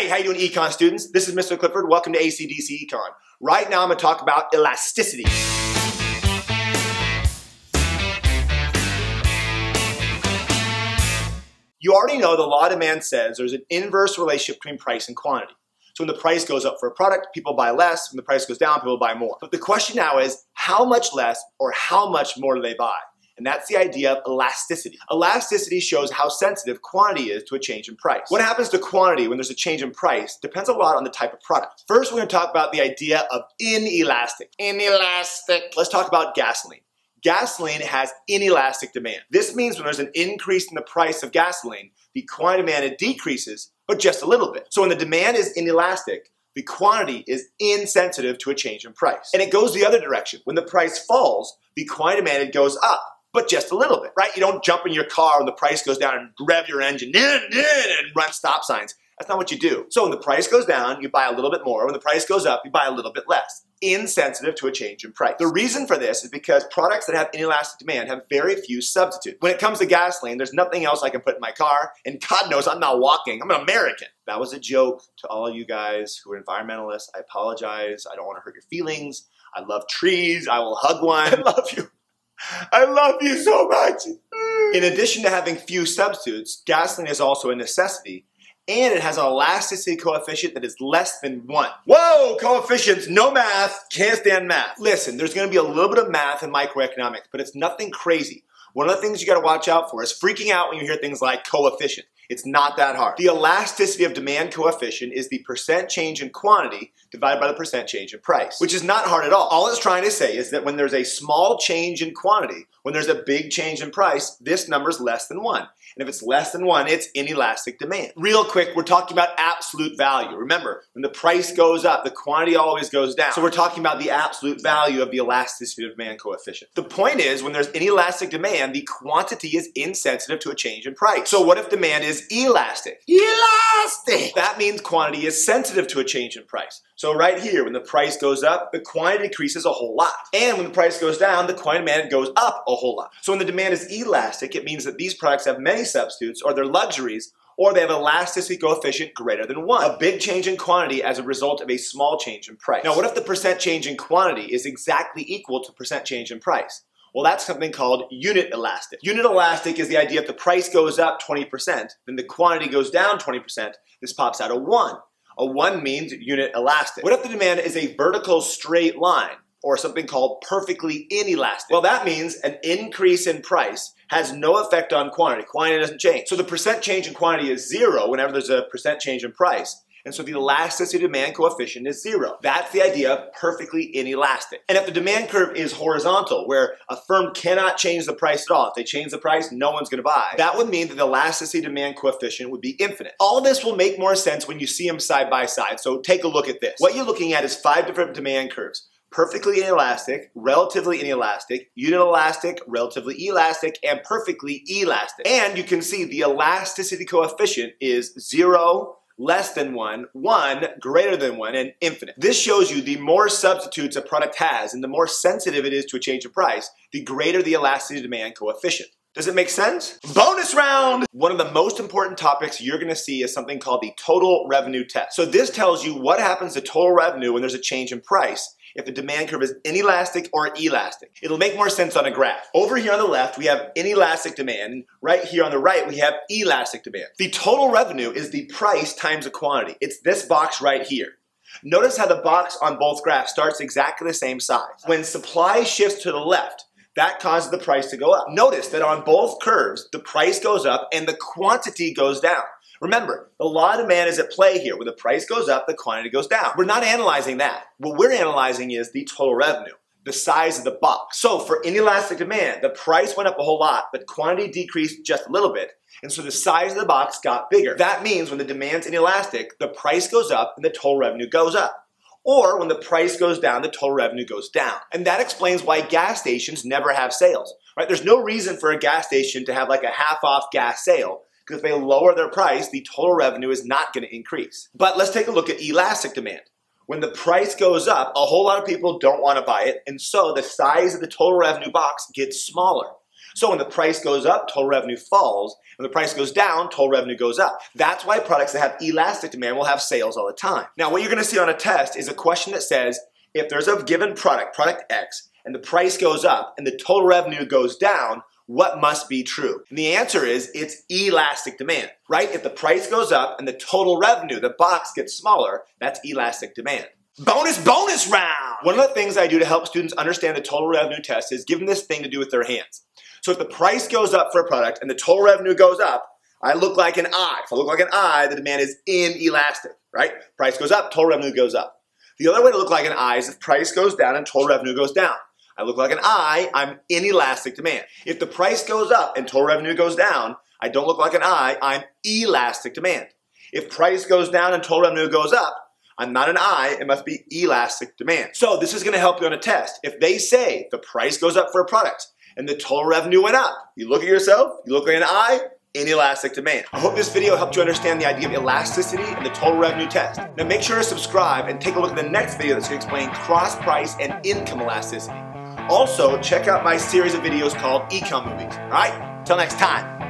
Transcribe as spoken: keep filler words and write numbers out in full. Hey, how you doing, Econ students? This is Mister Clifford. Welcome to A C D C Econ. Right now, I'm going to talk about elasticity. You already know the law of demand says there's an inverse relationship between price and quantity. So when the price goes up for a product, people buy less. When the price goes down, people buy more. But the question now is, how much less or how much more do they buy? And that's the idea of elasticity. Elasticity shows how sensitive quantity is to a change in price. What happens to quantity when there's a change in price depends a lot on the type of product. First, we're going to talk about the idea of inelastic. Inelastic. Let's talk about gasoline. Gasoline has inelastic demand. This means when there's an increase in the price of gasoline, the quantity demanded decreases, but just a little bit. So when the demand is inelastic, the quantity is insensitive to a change in price. And it goes the other direction. When the price falls, the quantity demanded goes up, but just a little bit, right? You don't jump in your car when the price goes down and rev your engine and run stop signs. That's not what you do. So when the price goes down, you buy a little bit more. When the price goes up, you buy a little bit less. Insensitive to a change in price. The reason for this is because products that have inelastic demand have very few substitutes. When it comes to gasoline, there's nothing else I can put in my car, and God knows I'm not walking. I'm an American. That was a joke to all you guys who are environmentalists. I apologize. I don't want to hurt your feelings. I love trees. I will hug one. I love you. I love you so much. In addition to having few substitutes, gasoline is also a necessity, and it has an elasticity coefficient that is less than one. Whoa, coefficients, no math, can't stand math. Listen, there's gonna be a little bit of math in microeconomics, but it's nothing crazy. One of the things you gotta watch out for is freaking out when you hear things like coefficient. It's not that hard. The elasticity of demand coefficient is the percent change in quantity divided by the percent change in price, which is not hard at all. All it's trying to say is that when there's a small change in quantity, when there's a big change in price, this number's less than one. And if it's less than one, it's inelastic demand. Real quick, we're talking about absolute value. Remember, when the price goes up, the quantity always goes down. So we're talking about the absolute value of the elasticity of demand coefficient. The point is, when there's inelastic demand, the quantity is insensitive to a change in price. So what if demand is elastic? Elastic! That means quantity is sensitive to a change in price. So right here, when the price goes up, the quantity decreases a whole lot. And when the price goes down, the quantity demand goes up a whole lot. So when the demand is elastic, it means that these products have many substitutes, or they're luxuries, or they have elasticity coefficient greater than one. A big change in quantity as a result of a small change in price. Now, what if the percent change in quantity is exactly equal to percent change in price? Well, that's something called unit elastic. Unit elastic is the idea if the price goes up twenty percent, then the quantity goes down twenty percent, this pops out a one. A one means unit elastic. What if the demand is a vertical straight line, or something called perfectly inelastic? Well, that means an increase in price has no effect on quantity. Quantity doesn't change. So the percent change in quantity is zero whenever there's a percent change in price. And so the elasticity demand coefficient is zero. That's the idea of perfectly inelastic. And if the demand curve is horizontal, where a firm cannot change the price at all, if they change the price, no one's gonna buy, that would mean that the elasticity demand coefficient would be infinite. All this will make more sense when you see them side by side, so take a look at this. What you're looking at is five different demand curves. Perfectly inelastic, relatively inelastic, unit elastic, relatively elastic, and perfectly elastic. And you can see the elasticity coefficient is zero, less than one, one, greater than one, and infinite. This shows you the more substitutes a product has and the more sensitive it is to a change in price, the greater the elasticity demand coefficient. Does it make sense? Bonus round! One of the most important topics you're gonna see is something called the total revenue test. So this tells you what happens to total revenue when there's a change in price, if the demand curve is inelastic or elastic. It'll make more sense on a graph. Over here on the left, we have inelastic demand. Right here on the right, we have elastic demand. The total revenue is the price times the quantity. It's this box right here. Notice how the box on both graphs starts exactly the same size. When supply shifts to the left, that causes the price to go up. Notice that on both curves, the price goes up and the quantity goes down. Remember, the law of demand is at play here. When the price goes up, the quantity goes down. We're not analyzing that. What we're analyzing is the total revenue, the size of the box. So for inelastic demand, the price went up a whole lot, but quantity decreased just a little bit, and so the size of the box got bigger. That means when the demand's inelastic, the price goes up and the total revenue goes up. Or when the price goes down, the total revenue goes down. And that explains why gas stations never have sales, right? There's no reason for a gas station to have like a half-off gas sale, because if they lower their price, the total revenue is not going to increase. But let's take a look at elastic demand. When the price goes up, a whole lot of people don't want to buy it, and so the size of the total revenue box gets smaller. So when the price goes up, total revenue falls. When the price goes down, total revenue goes up. That's why products that have elastic demand will have sales all the time. Now, what you're going to see on a test is a question that says, if there's a given product, product X, and the price goes up and the total revenue goes down, what must be true? And the answer is it's elastic demand, right? If the price goes up and the total revenue, the box gets smaller, that's elastic demand. Bonus, bonus round! One of the things I do to help students understand the total revenue test is give them this thing to do with their hands. So if the price goes up for a product and the total revenue goes up, I look like an eye. If I look like an eye, the demand is inelastic, right? Price goes up, total revenue goes up. The other way to look like an eye is if price goes down and total revenue goes down. I look like an eye, I'm inelastic demand. If the price goes up and total revenue goes down, I don't look like an eye, I'm elastic demand. If price goes down and total revenue goes up, I'm not an eye, it must be elastic demand. So this is gonna help you on a test. If they say the price goes up for a product and the total revenue went up, you look at yourself, you look like an eye, inelastic demand. I hope this video helped you understand the idea of elasticity and the total revenue test. Now make sure to subscribe and take a look at the next video that's gonna explain cross-price and income elasticity. Also, check out my series of videos called Econmovies. All right, till next time.